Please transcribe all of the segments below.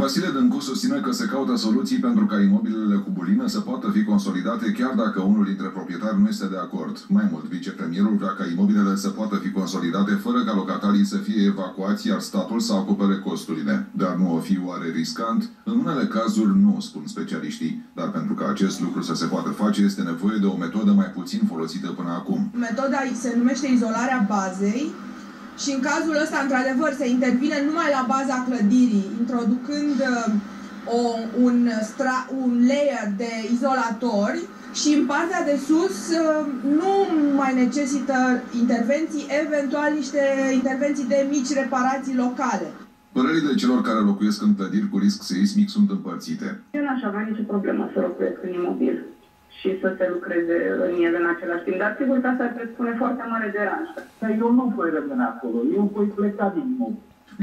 Vasile Dâncu susține că se caută soluții pentru ca imobilele cu bulină să poată fi consolidate chiar dacă unul dintre proprietari nu este de acord. Mai mult, vicepremierul vrea ca imobilele să poată fi consolidate fără ca locatarii să fie evacuați, iar statul să acopere costurile. Dar nu o fi oare riscant? În unele cazuri nu, spun specialiștii. Dar pentru ca acest lucru să se poată face, este nevoie de o metodă mai puțin folosită până acum. Metoda se numește izolarea bazei. Și în cazul ăsta, într-adevăr, se intervine numai la baza clădirii, introducând un layer de izolatori și în partea de sus nu mai necesită intervenții, eventual niște intervenții de mici reparații locale. Părerile celor care locuiesc în clădiri cu risc seismic sunt împărțite. Eu n-aș avea nicio problemă să locuiesc în imobil și să se lucreze în el în același timp. Dar sigur că asta ar presupune foarte mare deranj. Eu nu voi rămâne acolo, eu voi pleca din nou.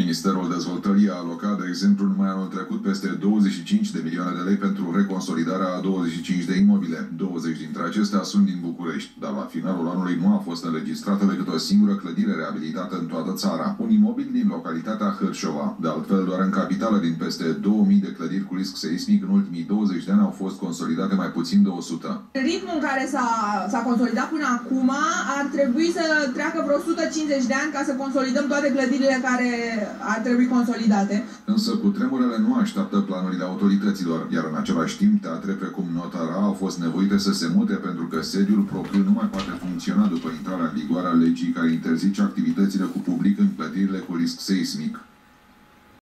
Ministerul Dezvoltării a alocat, de exemplu, numai anul trecut peste 25 de milioane de lei pentru reconsolidarea a 25 de imobile. 20 dintre acestea sunt din București, dar la finalul anului nu a fost înregistrată decât o singură clădire reabilitată în toată țara. Un imobil din localitatea Hârșova. De altfel, doar în capitală, din peste 2000 de clădiri cu risc seismic, în ultimii 20 de ani au fost consolidate mai puțin de 100. Ritmul în care s-a consolidat până acum ar trebui să treacă vreo 150 de ani ca să consolidăm toate clădirile care ar trebui consolidate. Însă cutremurele nu așteaptă planurile autorităților, iar în același timp teatre precum Notara au fost nevoite să se mute pentru că sediul propriu nu mai poate funcționa după intrarea în vigoare a legii care interzice activitățile cu public în clădirile cu risc seismic.